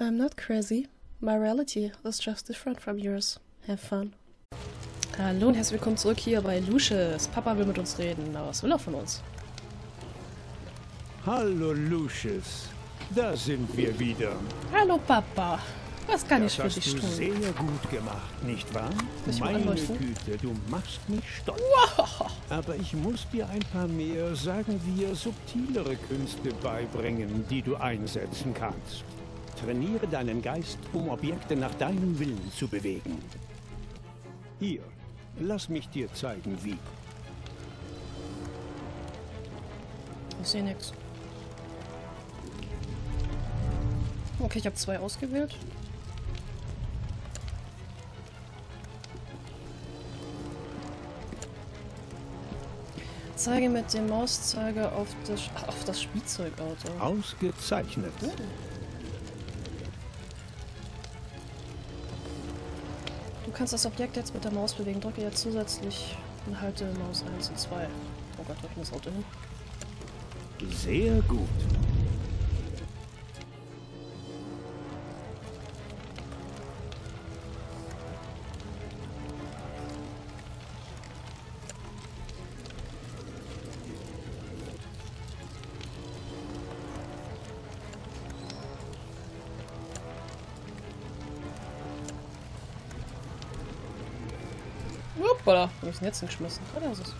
I'm not crazy. My reality is just different from yours. Have fun. Hallo und herzlich willkommen zurück hier bei Lucius. Papa will mit uns reden, aber was will er von uns? Hallo Lucius, da sind wir wieder. Hallo Papa, was kann ich für dich tun? Das hast du sehr gut gemacht, nicht wahr? Meine Güte, du machst mich stolz. Wow. Aber ich muss dir ein paar mehr, sagen wir, subtilere Künste beibringen, die du einsetzen kannst. Trainiere deinen Geist, um Objekte nach deinem Willen zu bewegen. Hier, lass mich dir zeigen, wie. Ich sehe nichts. Okay, ich habe 2 ausgewählt. Zeige mit dem Mauszeiger auf das Spielzeugauto. Ausgezeichnet. Okay. Du kannst das Objekt jetzt mit der Maus bewegen. Drücke jetzt zusätzlich und halte Maus 1 und 2. Oh Gott, drücke das Auto hin. Sehr gut. Hoppala, hab ich den Netz geschmissen. Oh, da ist es.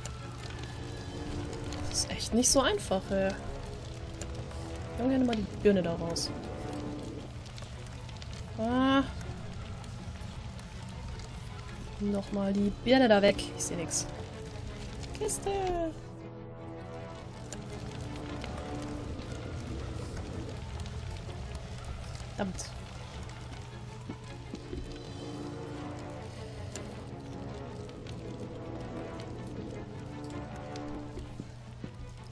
Das ist echt nicht so einfach, ey. Ich nehme gerne mal die Birne da raus. Ah. Nochmal die Birne da weg. Ich sehe nichts. Kiste. Verdammt.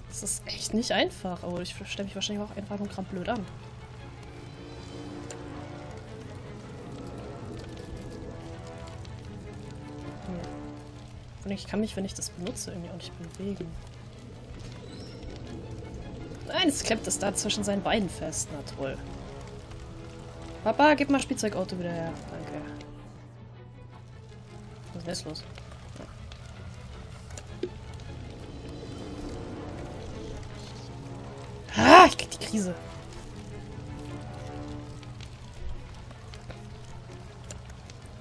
Das ist echt nicht einfach. Oh, ich stelle mich wahrscheinlich auch einfach nur gerade blöd an. Hm. Und ich kann mich, wenn ich das benutze, irgendwie auch nicht bewegen. Nein, es klemmt es da zwischen seinen Beinen fest. Na toll. Papa, gib mal Spielzeugauto wieder her. Danke. Was ist denn los? Ich krieg die Krise.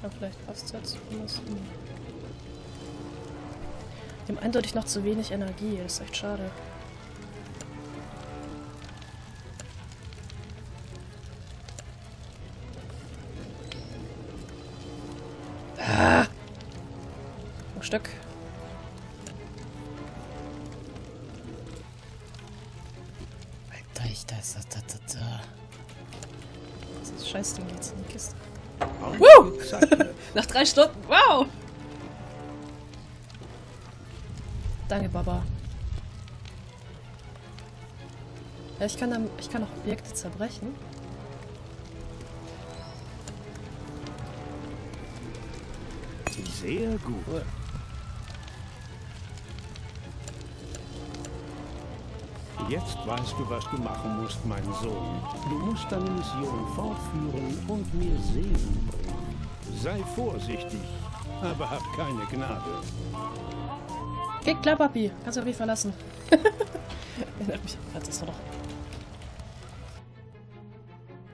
Ja, vielleicht passt es jetzt. Wir haben eindeutig noch zu wenig Energie. Das ist echt schade. Ah! Ein Stück. Das ist scheiße, Ding jetzt in die Kiste. Wow! Nach 3 Stunden, wow! Danke, Baba. Ja, ich kann auch Objekte zerbrechen. Sehr gut. Jetzt weißt du, was du machen musst, mein Sohn. Du musst deine Mission fortführen und mir Segen bringen. Sei vorsichtig, aber hab keine Gnade. Geht klar, Papi. Kannst du auf mich verlassen. Erinnert mich an das noch.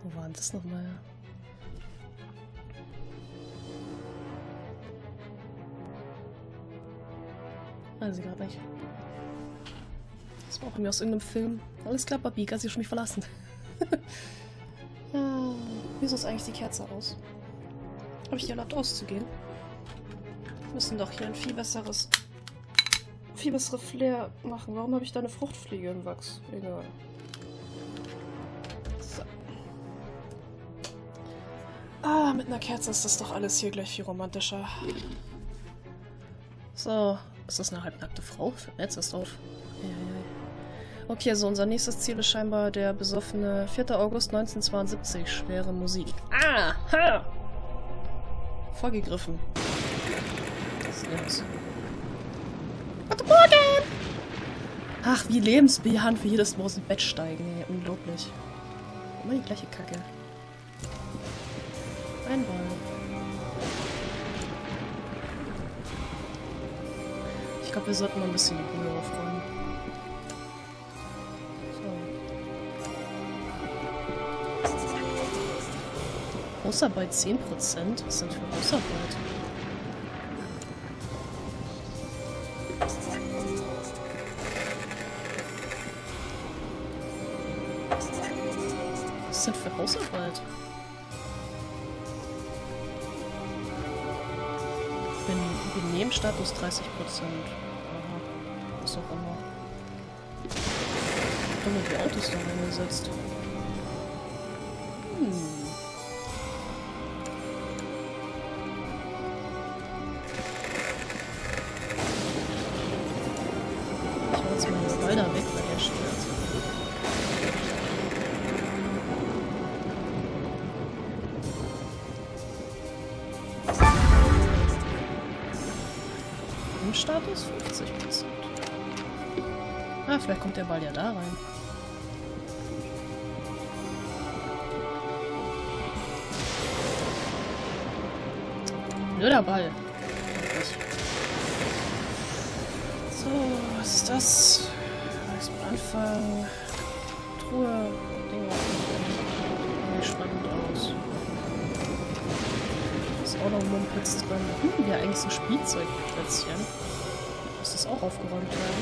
Wo war denn das nochmal? Weiß ich gerade nicht. Das brauchen wir aus irgendeinem Film. Alles klar, Papi, kannst du schon mich verlassen. Ja, wieso ist eigentlich die Kerze aus? Habe ich dir erlaubt auszugehen? Wir müssen doch hier ein viel bessere Flair machen. Warum habe ich da eine Fruchtfliege im Wachs? Egal. So. Ah, mit einer Kerze ist das doch alles hier gleich viel romantischer. So, ist das eine halbnackte Frau? Jetzt ist auf. Okay, so unser nächstes Ziel ist scheinbar der besoffene 4. August 1972. Schwere Musik. Ah! Ha! Vorgegriffen. Guten Morgen! Ach, wie lebensbejahend wir jedes Mal aus dem Bett steigen. Ey, unglaublich. Immer die gleiche Kacke. Ein Ball. Ich glaube, wir sollten mal ein bisschen die Bühne aufräumen. So. Hausarbeit 10%? Was sind für Hausarbeit? Was ist denn für Hausarbeit? Nebenstatus 30%. Aha. Was auch immer. Ich habe die Autos da reingesetzt. Ich hau jetzt meine Ball da weg, weil der stört. Status 50%. Ah, vielleicht kommt der Ball ja da rein. Blöder Ball. So, was ist das? Erstmal anfangen. Truhe. Ding auf. Spannend aus. Ist auch noch ein Mumpitz drin. Ja, eigentlich so ein Spielzeugplätzchen. Muss das auch aufgeräumt werden?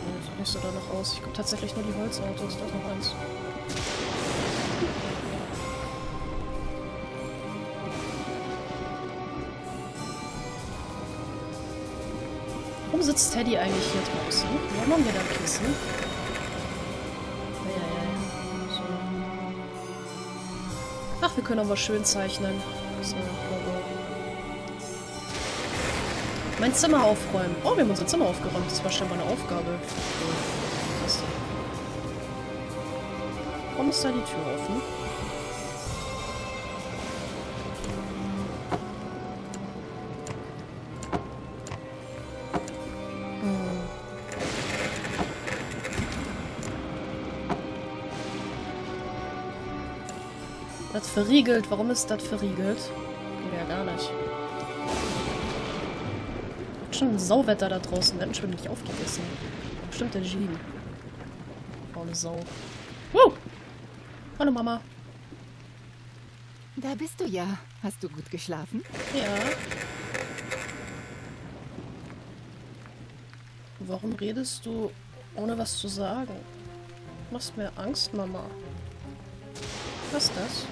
Ne, so nicht so da noch aus. Ich gucke tatsächlich nur die Holzautos, da ist noch eins. Warum sitzt Teddy eigentlich hier draußen? Warum haben wir da ein Kissen? Ja. So. Ach, wir können auch mal schön zeichnen. So, mein Zimmer aufräumen. Oh, wir haben unser Zimmer aufgeräumt. Das war schon mal eine Aufgabe. Was? Warum ist da die Tür offen? Das verriegelt. Warum ist das verriegelt? Geht ja gar nicht. Schon ein Sauwetter da draußen. Wir hatten schon nicht aufgegessen. Bestimmt der Genie. Faule Sau. Wow! Hallo Mama. Da bist du ja. Hast du gut geschlafen? Ja. Warum redest du, ohne was zu sagen? Du machst mir Angst, Mama. Was ist das?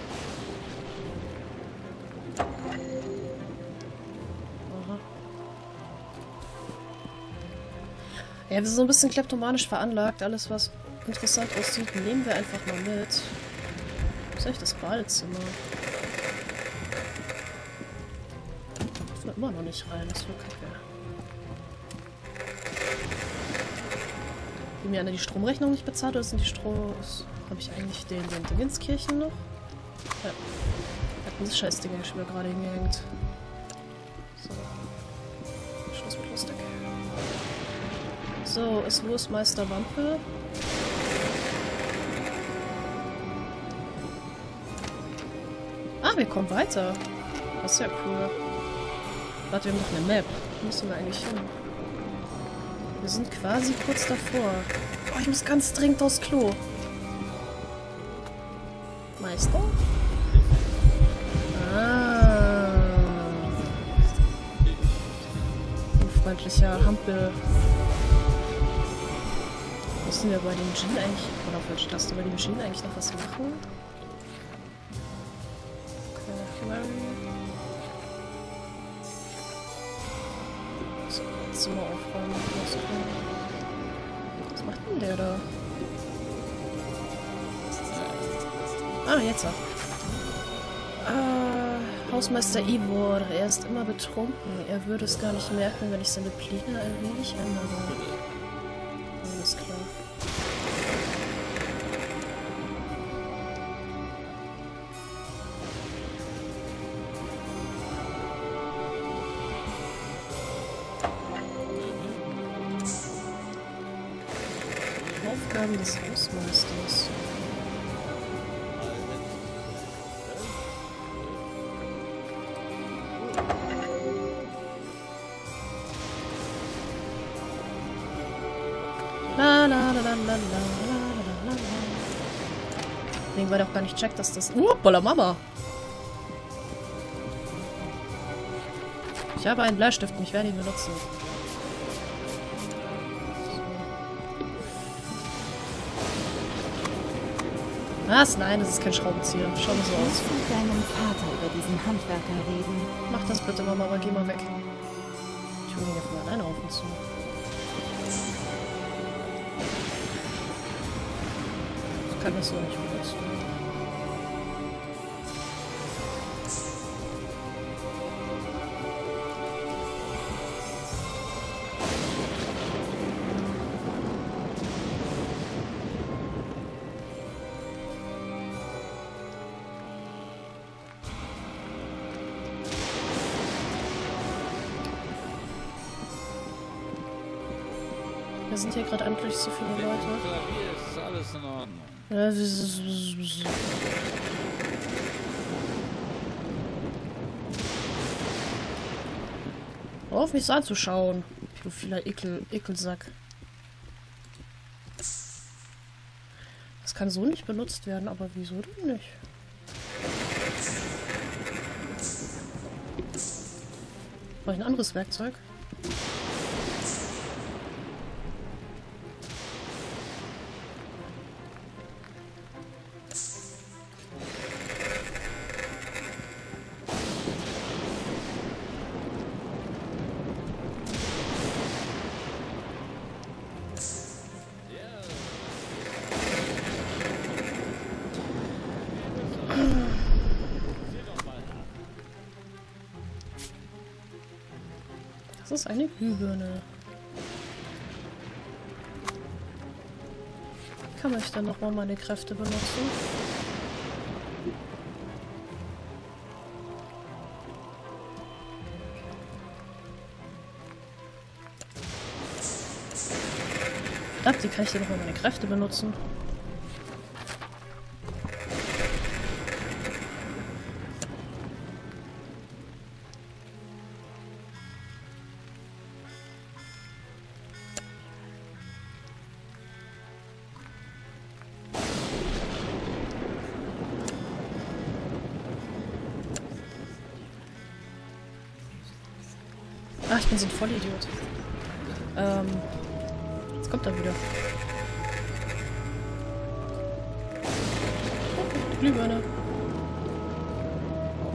Ja, wir sind so ein bisschen kleptomanisch veranlagt. Alles, was interessant aussieht, nehmen wir einfach mal mit. Wo ist eigentlich das Badezimmer? Ich darf da immer noch nicht rein, das ist nur kacke. Haben mir einer die Stromrechnung nicht bezahlt, oder sind die Strom... Habe ich eigentlich den Dingenskirchen noch? Ja. Hat dieses Scheißding schon wieder gerade hingehängt. So. Schluss mit Lustig. So, ist los Meister Wampe. Ah, wir kommen weiter. Das ist ja cool. Warte, wir machen eine Map. Wo müssen wir eigentlich hin? Wir sind quasi kurz davor. Oh, ich muss ganz dringend aufs Klo. Meister? Ah. Unfreundlicher Hampel. Müssen wir bei den Maschinen eigentlich... Oder falsch, lassen wir bei den Maschinen eigentlich noch was machen? So, Zimmer aufräumen. Was macht denn der da? Ah, jetzt auch. Ah, Hausmeister Ivor. Er ist immer betrunken. Er würde es gar nicht merken, wenn ich seine Pläne ein wenig ändere. Alles klar. Aufgaben des Hausmeisters. Deswegen war der auch gar nicht checkt, dass das... Hoppala Mama! Ich habe einen Bleistift und ich werde ihn benutzen. Was? Nein, das ist kein Schraubenzieher. Schau mal so aus. Ich muss mit deinem Vater über diesen Handwerker reden. Mach das bitte, Mama, aber geh mal weg. Ich hole ihn ja von alleine auf und zu. Ich kann das so nicht benutzen. Wir sind hier gerade endlich so viele Leute. Hier ist alles in Ordnung. Ja, auf mich anzuschauen, du vieler Ekelsack. Das kann so nicht benutzt werden, aber wieso denn nicht? Brauche ich ein anderes Werkzeug? Das ist eine Glühbirne. Kann ich dann nochmal meine Kräfte benutzen? Ich glaube, die kann ich dann nochmal meine Kräfte benutzen. Ach, ich bin so ein Vollidiot. Jetzt kommt er wieder. Oh, Glühbirne.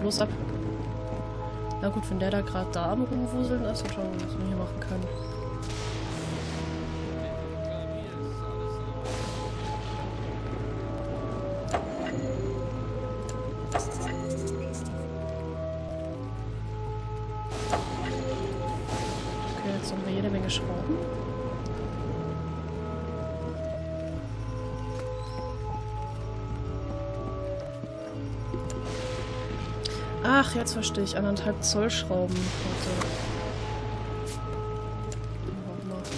Los ab. Na gut, wenn der da gerade da am Rumwuseln ist, dann schauen wir, was wir hier machen können. Jetzt haben wir jede Menge Schrauben. Ach, jetzt verstehe ich. 1,5 Zoll Schrauben. Warte.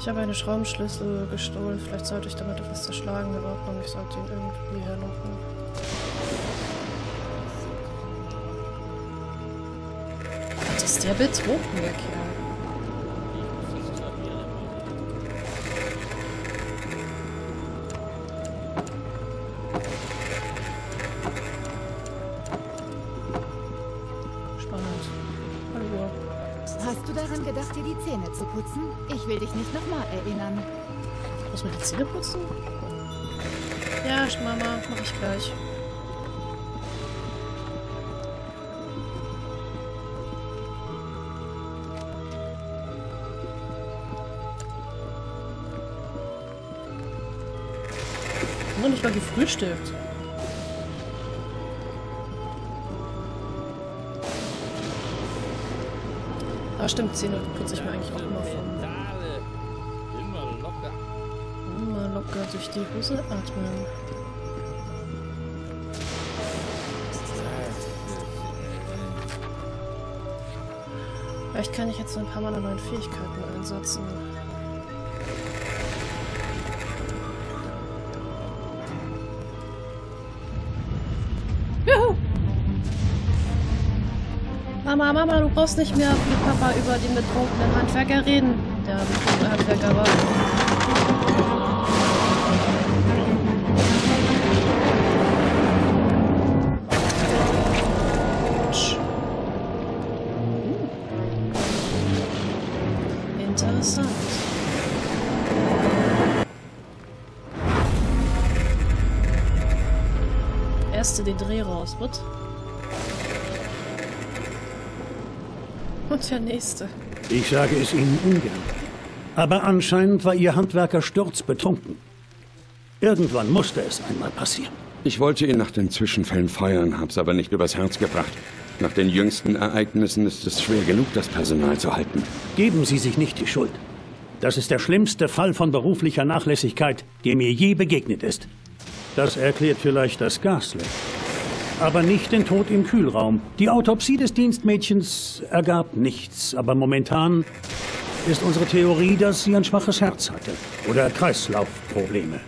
Ich habe einen Schraubenschlüssel gestohlen. Vielleicht sollte ich damit etwas zerschlagen. In Ordnung, ich sollte ihn irgendwie herlocken. Was ist der betrogen, der Kerl? Hast du daran gedacht, dir die Zähne zu putzen? Ich will dich nicht nochmal erinnern. Muss man die Zähne putzen? Ja, Mama, mach ich gleich. Noch nicht mal gefrühstückt. Ah, stimmt, Zähne putze ich mir eigentlich auch immer von. Immer locker durch die Hose atmen. Vielleicht kann ich jetzt so ein paar meiner neuen Fähigkeiten einsetzen. Mama, Mama, du brauchst nicht mehr mit Papa über den betrunkenen Handwerker reden. Der betrunkene Handwerker war... Interessant. Erste den Dreh raus, wird. Und der nächste. Ich sage es Ihnen ungern. Aber anscheinend war Ihr Handwerker sturzbetrunken. Irgendwann musste es einmal passieren. Ich wollte ihn nach den Zwischenfällen feiern, hab's aber nicht übers Herz gebracht. Nach den jüngsten Ereignissen ist es schwer genug, das Personal zu halten. Geben Sie sich nicht die Schuld. Das ist der schlimmste Fall von beruflicher Nachlässigkeit, der mir je begegnet ist. Das erklärt vielleicht das Gasleck. Aber nicht den Tod im Kühlraum. Die Autopsie des Dienstmädchens ergab nichts. Aber momentan ist unsere Theorie, dass sie ein schwaches Herz hatte. Oder Kreislaufprobleme.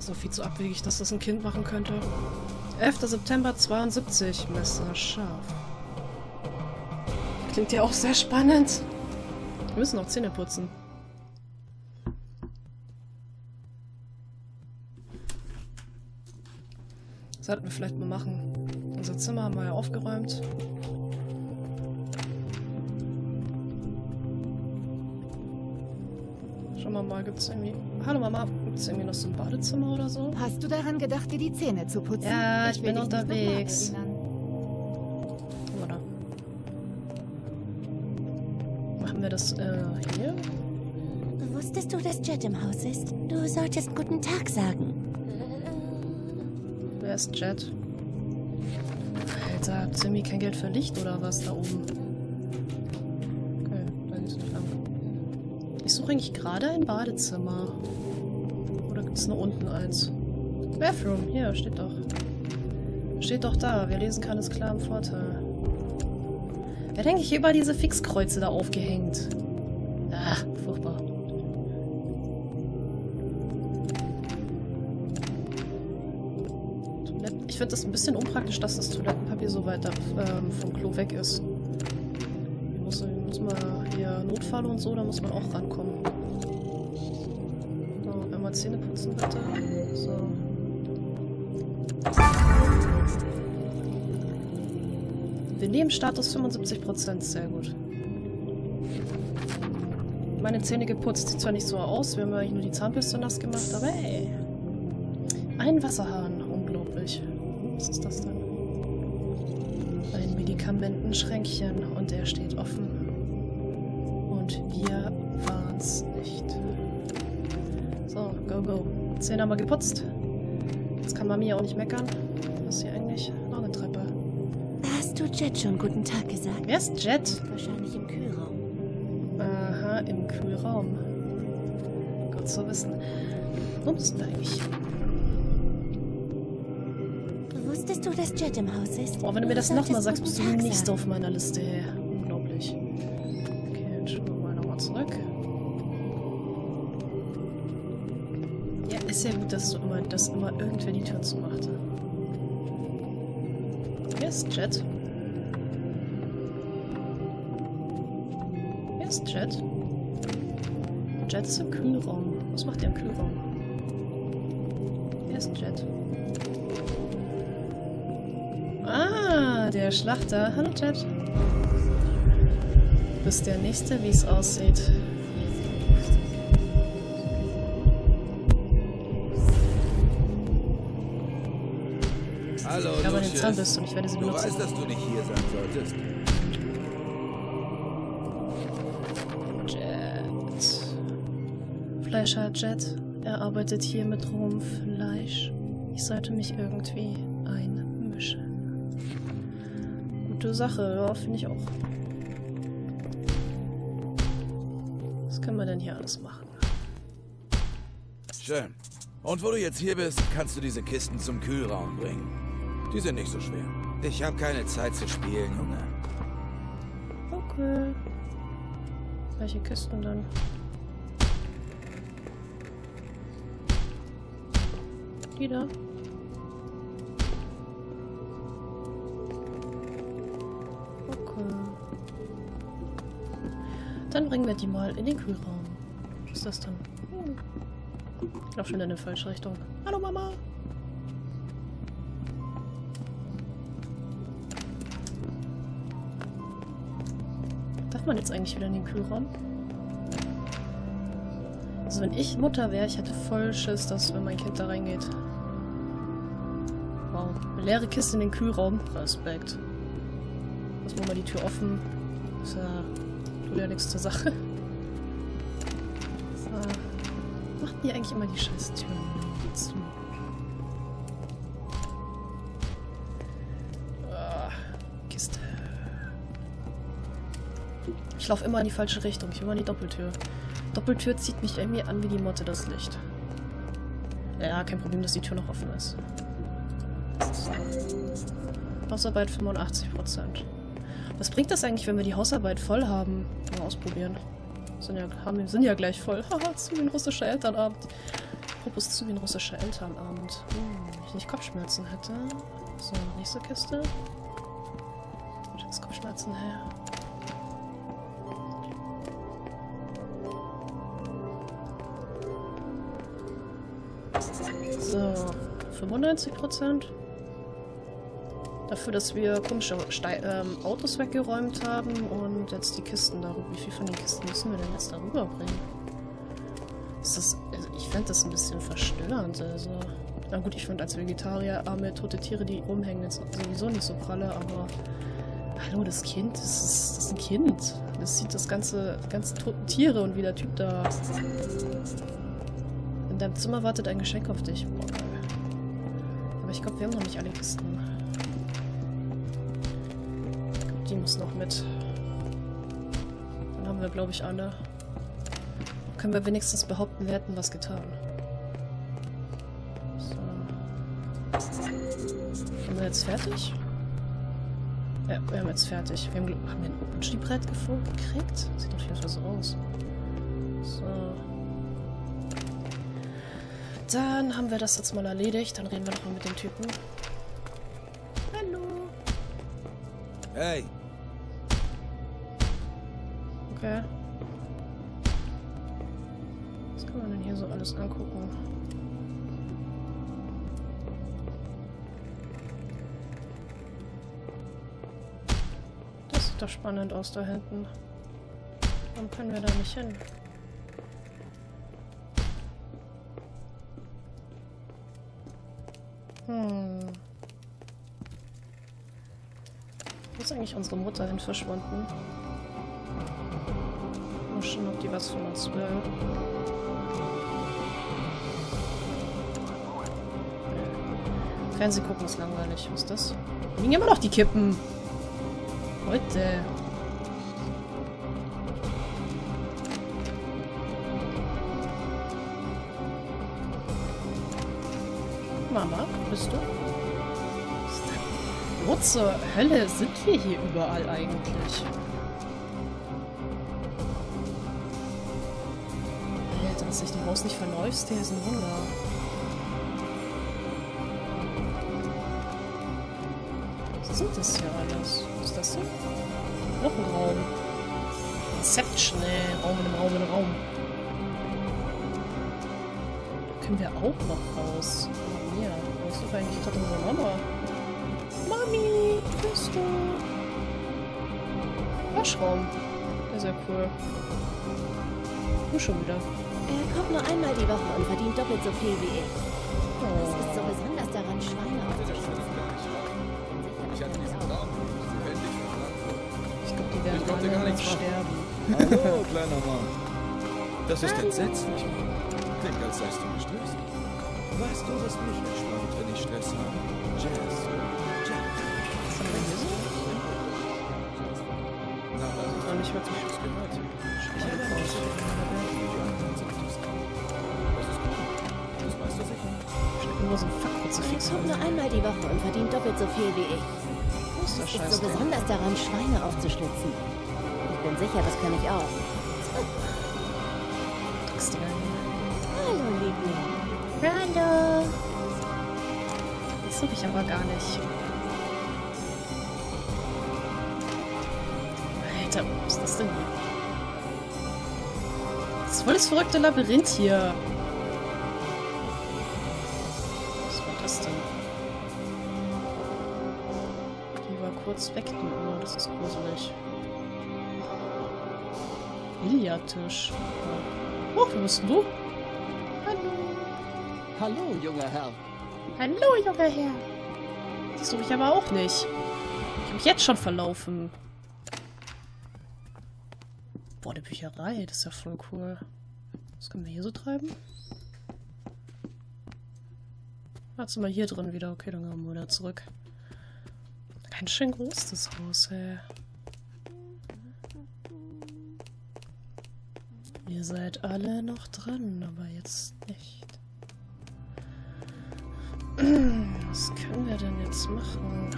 So viel zu abwegig, dass das ein Kind machen könnte. 11. September 72. Messerscharf. Klingt ja auch sehr spannend. Wir müssen noch Zähne putzen. Sollten wir vielleicht mal machen. Unser Zimmer haben wir ja aufgeräumt. Schauen wir mal, gibt's irgendwie... Hallo Mama, gibt's irgendwie noch so ein Badezimmer oder so? Hast du daran gedacht, dir die Zähne zu putzen? Ja, ich bin unterwegs. Oder? Machen wir das, hier? Wusstest du, dass Jet im Haus ist? Du solltest guten Tag sagen. Wer ist Jet? Alter, hat Timmy kein Geld für Licht oder was da oben? Okay, da ist die Flamme. Ich suche eigentlich gerade ein Badezimmer. Oder gibt es nur unten eins? Bathroom, hier, steht doch. Steht doch da. Wer lesen kann, ist klar im Vorteil. Wer denke ich über diese Fixkreuze da aufgehängt? Ach, furchtbar. Ich finde das ein bisschen unpraktisch, dass das Toilettenpapier so weit vom Klo weg ist. Hier muss man hier Notfall und so, da muss man auch rankommen. So, einmal Zähne putzen bitte. So. Wir nehmen Status 75%, sehr gut. Meine Zähne geputzt, sieht zwar nicht so aus, wir haben eigentlich nur die Zahnbürste nass gemacht, aber ey. Ein Wasserhahn, unglaublich. Was ist das denn? Ein Medikamentenschränkchen und er steht offen. Und wir waren's nicht. So, go, go. Zähne haben wir geputzt. Jetzt kann Mami auch nicht meckern. Was ist hier eigentlich? Noch eine Treppe. Hast du Jet schon guten Tag gesagt? Wer ist Jet? Wahrscheinlich im Kühlraum. Aha, im Kühlraum. Gott zu wissen. Wo bist du eigentlich? Wusstest du, dass Jet im Haus ist? Oh, wenn du mir das nochmal sagst, bist du nicht auf meiner Liste. Unglaublich. Okay, dann schauen wir mal nochmal zurück. Ja, ist ja gut, dass immer irgendwer die Tür zumacht. Hier ist Jet. Hier ist Jet. Jet ist im Kühlraum. Was macht der im Kühlraum? Hier ist Jet. Ah, der Schlachter. Hallo, Jet. Du bist der Nächste, wie es aussieht. Hallo, ich habe den Zahnbürste und ich werde sie benutzen. Du weißt, dass du nicht hier sein solltest. Jet. Fleischer Jet. Er arbeitet hier mit rohem Fleisch. Ich sollte mich irgendwie einmischen. Gute Sache, ja, finde ich auch. Was können wir denn hier alles machen? Schön. Und wo du jetzt hier bist, kannst du diese Kisten zum Kühlraum bringen. Die sind nicht so schwer. Ich habe keine Zeit zu spielen, Junge. Okay. Welche Kisten dann? wieder. Okay. Dann bringen wir die mal in den Kühlraum. Was ist das denn? Ich laufe schon in die falsche Richtung. Hallo Mama! Darf man jetzt eigentlich wieder in den Kühlraum? Also wenn ich Mutter wäre, ich hätte voll Schiss, dass wenn mein Kind da reingeht. Wow. Eine leere Kiste in den Kühlraum. Respekt. Lass mal die Tür offen. Das tut ja nichts zur Sache. So. Macht ihr eigentlich immer die scheiß Türen zu? Kiste. Ich laufe immer in die falsche Richtung. Ich will mal in die Doppeltür. Doppeltür zieht mich an mir an wie die Motte das Licht. Ja, kein Problem, dass die Tür noch offen ist. Hausarbeit 85%. Was bringt das eigentlich, wenn wir die Hausarbeit voll haben? Mal ausprobieren. Sind ja gleich voll. Haha, zu wie ein russischer Elternabend. Propos zu wie ein russischer Elternabend. Wenn ich nicht Kopfschmerzen hätte. So, nächste Kiste. Ich habe Kopfschmerzen her. So, 95%. Dafür, dass wir komische Autos weggeräumt haben und jetzt die Kisten darüber. Wie viel von den Kisten müssen wir denn jetzt darüber bringen? Ist das, also ich fände das ein bisschen verstörend. Also, na gut, ich finde als Vegetarier arme tote Tiere, die rumhängen, jetzt sowieso nicht so pralle, aber hallo, das Kind, das ist ein Kind. Das sieht das ganze toten Tiere und wie der Typ da. In deinem Zimmer wartet ein Geschenk auf dich. Boah, geil. Aber ich glaube, wir haben noch nicht alle Kisten. Ich glaube, die müssen noch mit. Dann haben wir, glaube ich, alle. Dann können wir wenigstens behaupten, wir hätten was getan. So. Sind wir jetzt fertig? Ja, wir haben jetzt fertig. Haben wir ein Butschli-Brett gekriegt? Sieht doch jedenfalls so aus. So. Dann haben wir das jetzt mal erledigt. Dann reden wir nochmal mit dem Typen. Hallo. Hey. Okay. Was kann man denn hier so alles angucken? Das sieht doch spannend aus da hinten. Warum können wir da nicht hin? Wo ist eigentlich unsere Mutter hin verschwunden? Ich muss schon, ob die was von uns will. Fernsehen gucken ist langweilig. Was ist das? Da liegen immer noch die Kippen. Leute. Mama, bist du? Wo zur Hölle sind wir hier überall eigentlich? Alter, dass ich dem Haus nicht verläufst, der ist ein Wunder. Was sind das hier alles? Was ist das denn? Noch ein Raum. Inception, ey. Raum in einem Raum in einem Raum. Da können wir auch noch raus. Ja, ich suche eigentlich gerade unsere Mama. Mami, bist du? Waschraum. Sehr cool. Du schon wieder. Er kommt nur einmal die Woche und verdient doppelt so viel wie ich. Oh. Das ist so besonders daran, Schweine aufzuschlagen. Ich glaube, die werden alle gar nicht sterben. Hallo, kleiner Mann. Das ist entsetzlich. Klingt, als seist du gestresst. Weißt du, was mich entspannt, wenn ich Stress habe? Jazz. Was haben wir hier so? Na, das ist auch nicht wirklich Schuss gehört. Ich habe auch schon das ist gut. Das weißt du sicher. Stecken nur so ein Fakt zu fix. Er kommt nur einmal die Woche und verdient doppelt so viel wie ich. Das ist so besonders daran, Schweine aufzuschlitzen. Ich bin sicher, das kann ich auch. Hallo, Liebling. Hallo! Das habe ich aber gar nicht. Alter, was ist das denn hier? Das ist voll das verrückte Labyrinth hier. Was war das denn? Die war kurz weg, die Uhr. Das ist gruselig. Billardtisch. Oh, wo bist denn du? Hallo. Hallo, junger Herr. Hallo, junger Herr. Das suche ich aber auch nicht. Ich habe mich jetzt schon verlaufen. Boah, die Bücherei, das ist ja voll cool. Was können wir hier so treiben? Warte mal, hier drin wieder. Okay, dann gehen wir wieder zurück. Ganz schön groß, das Haus, ey. Ihr seid alle noch dran, aber jetzt nicht. Was können wir denn jetzt machen?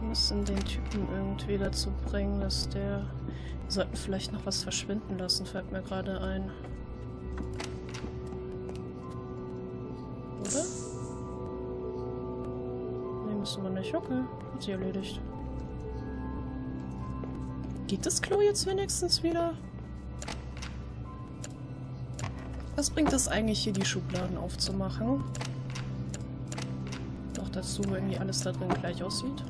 Wir müssen den Typen irgendwie dazu bringen, dass der... Wir sollten vielleicht noch was verschwinden lassen, fällt mir gerade ein. Oder? Nee, müssen wir nicht. Okay, hat sie erledigt. Geht das Klo jetzt wenigstens wieder? Was bringt es eigentlich, hier die Schubladen aufzumachen? Noch dazu, wenn irgendwie alles da drin gleich aussieht.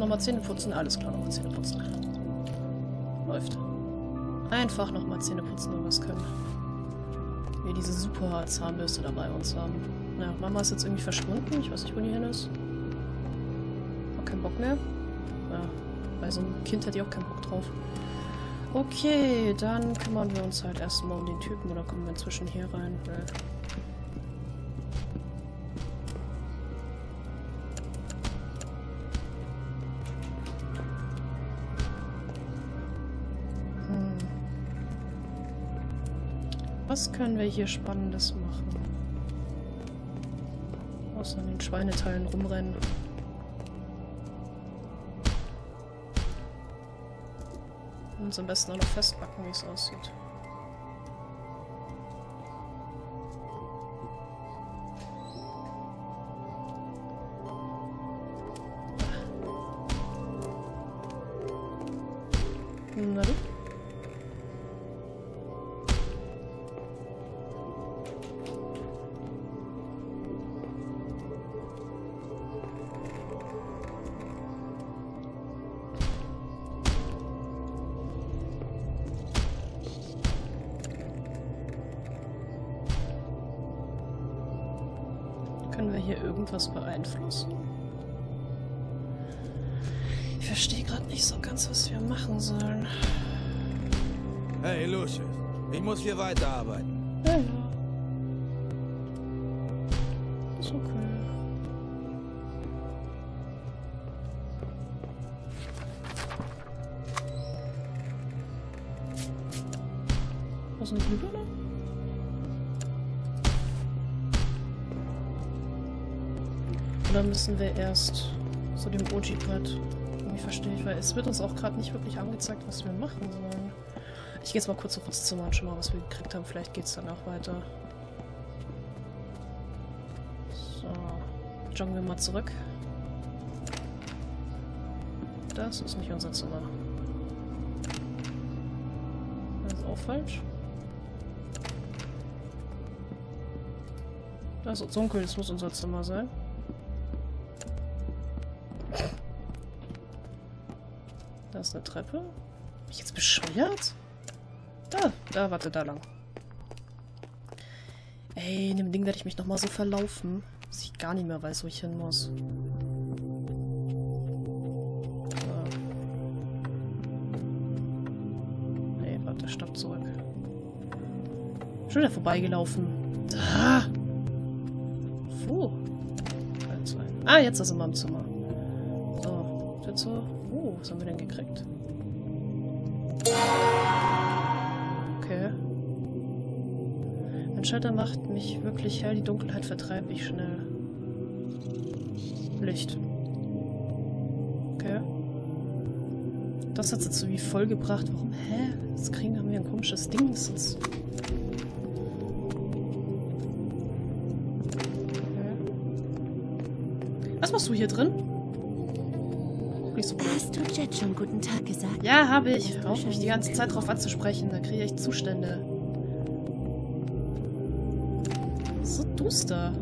Nochmal Zähne putzen, alles klar, nochmal Zähne putzen. Läuft. Einfach nochmal Zähne putzen, wenn wir es können. Wir diese super Zahnbürste dabei uns haben. Na, Mama ist jetzt irgendwie verschwunden, ich weiß nicht, wo die hin ist. Keinen Bock mehr. Ja, bei so einem Kind hätte ich auch keinen Bock drauf. Okay, dann kümmern wir uns halt erstmal um den Typen oder kommen wir inzwischen hier rein. Weil was können wir hier Spannendes machen? Außer an den Schweineteilen rumrennen. Uns am besten auch noch festbacken, wie es aussieht. Na du? Können wir hier irgendwas beeinflussen? Ich verstehe gerade nicht so ganz, was wir machen sollen. Hey, Lucius, ich muss hier weiterarbeiten. Ja, ja. Ist okay. Was ist denn drüber, oder? Oder müssen wir erst zu dem OG-Pad? Irgendwie verstehe ich, weil es wird uns auch gerade nicht wirklich angezeigt, was wir machen sollen. Ich gehe jetzt mal kurz auf das Zimmer und schau mal, was wir gekriegt haben. Vielleicht geht es dann auch weiter. So. Joggen wir mal zurück. Das ist nicht unser Zimmer. Das ist auch falsch. Das ist dunkel, das muss unser Zimmer sein. Da ist eine Treppe. Bin ich jetzt bescheuert? Da, warte, da lang. Ey, in dem Ding werde ich mich nochmal so verlaufen, dass ich gar nicht mehr weiß, wo ich hin muss. So. Ey, warte, stopp zurück. Schon wieder vorbeigelaufen. Da! Wo? Ah, jetzt ist er mal im Zimmer. So, jetzt so. Oh, was haben wir denn gekriegt? Okay. Mein Schalter macht mich wirklich hell. Die Dunkelheit vertreibt mich schnell. Licht. Okay. Das hat es jetzt so wie voll gebracht. Warum? Hä? Jetzt haben wir ein komisches Ding. Das ist okay. Was machst du hier drin? So hast du Jet schon guten Tag gesagt? Ja, habe ich. Hör auf, mich die ganze Zeit drauf anzusprechen. Da kriege ich Zustände. So duster.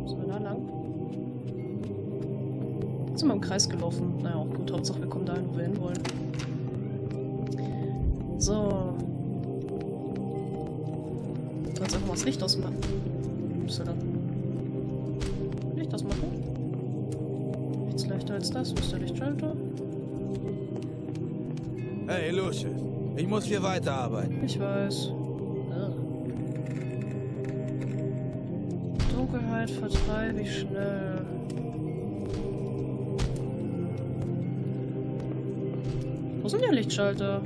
Müssen wir da lang? Jetzt sind wir im Kreis gelaufen. Naja, auch gut. Hauptsache, wir kommen dahin, wo wir hinwollen. So. Kannst du einfach mal das Licht ausmachen? Müsste dann Licht ausmachen? Leichter als das, müsste Lichtschalter. Hey, Lucius, ich muss hier weiterarbeiten. Ich weiß. Ja. Dunkelheit vertreibe ich schnell. Wo sind der Lichtschalter?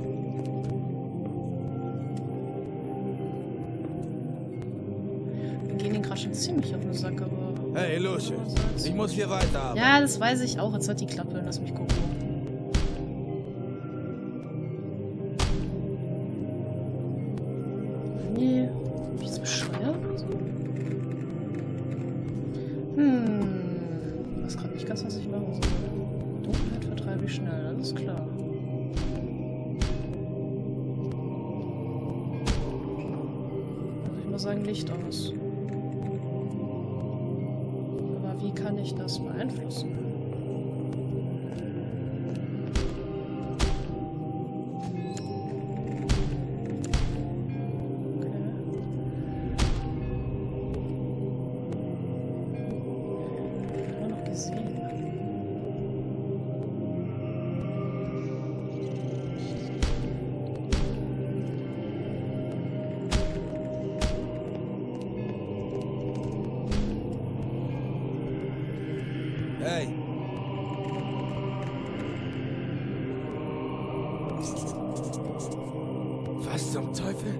Wir gehen den gerade schon ziemlich auf den Sack, aber. Hey, Lucius, ich muss hier weiterarbeiten. Ja, das weiß ich auch. Jetzt hat die Klappe. Lass mich gucken. Nee. Bin ich jetzt bescheuert? Ich weiß gerade nicht ganz, was ich machen soll. Dunkelheit vertreibe ich schnell. Alles klar. Würde ich mal sagen, Licht aus. Wie kann ich das beeinflussen? Okay. Nur noch gesehen. Hey. Was zum Teufel?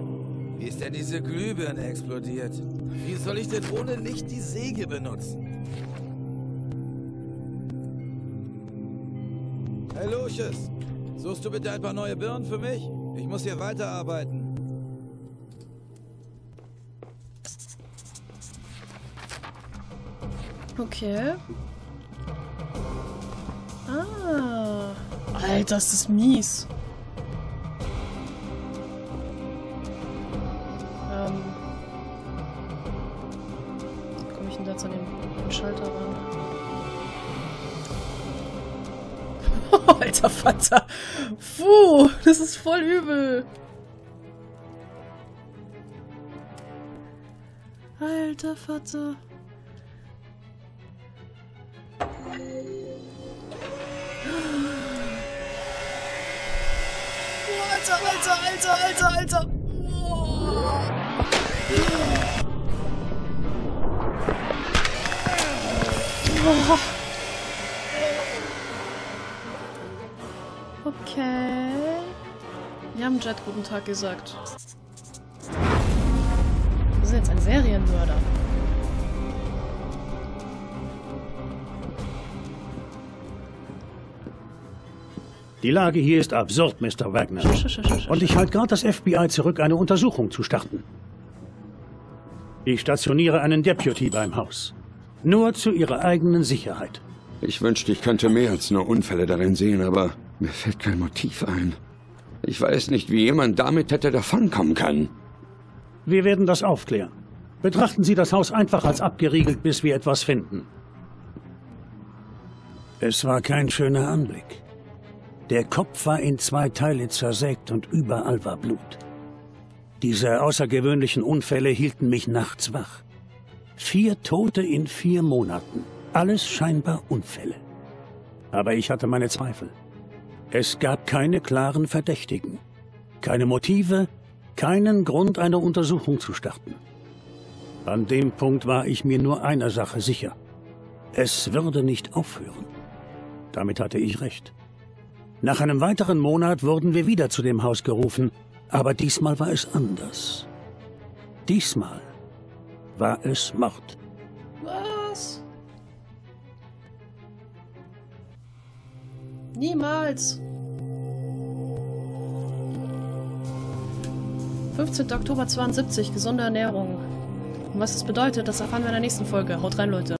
Wie ist denn diese Glühbirne explodiert? Wie soll ich denn ohne Licht die Säge benutzen? Hey Lucius, suchst du bitte ein paar neue Birnen für mich? Ich muss hier weiterarbeiten. Okay. Ah. Alter, das ist mies. Wie komme ich denn da zu dem Schalter ran? Alter Vater. Puh, das ist voll übel. Alter Vater. Alter! Oh. Okay. Wir haben Jet guten Tag gesagt. Wir sind jetzt ein Serienmörder. Die Lage hier ist absurd, Mr. Wagner. Und ich halte gerade das FBI zurück, eine Untersuchung zu starten. Ich stationiere einen Deputy beim Haus. Nur zu Ihrer eigenen Sicherheit. Ich wünschte, ich könnte mehr als nur Unfälle darin sehen, aber mir fällt kein Motiv ein. Ich weiß nicht, wie jemand damit hätte davonkommen können. Wir werden das aufklären. Betrachten Sie das Haus einfach als abgeriegelt, bis wir etwas finden. Es war kein schöner Anblick. Der Kopf war in 2 Teile zersägt und überall war Blut. Diese außergewöhnlichen Unfälle hielten mich nachts wach. 4 Tote in 4 Monaten. Alles scheinbar Unfälle. Aber ich hatte meine Zweifel. Es gab keine klaren Verdächtigen. Keine Motive, keinen Grund, eine Untersuchung zu starten. An dem Punkt war ich mir nur einer Sache sicher. Es würde nicht aufhören. Damit hatte ich recht. Nach einem weiteren Monat wurden wir wieder zu dem Haus gerufen, aber diesmal war es anders. Diesmal war es Mord. Was? Niemals! 15. Oktober 72, gesunde Ernährung. Und was das bedeutet, das erfahren wir in der nächsten Folge. Haut rein, Leute.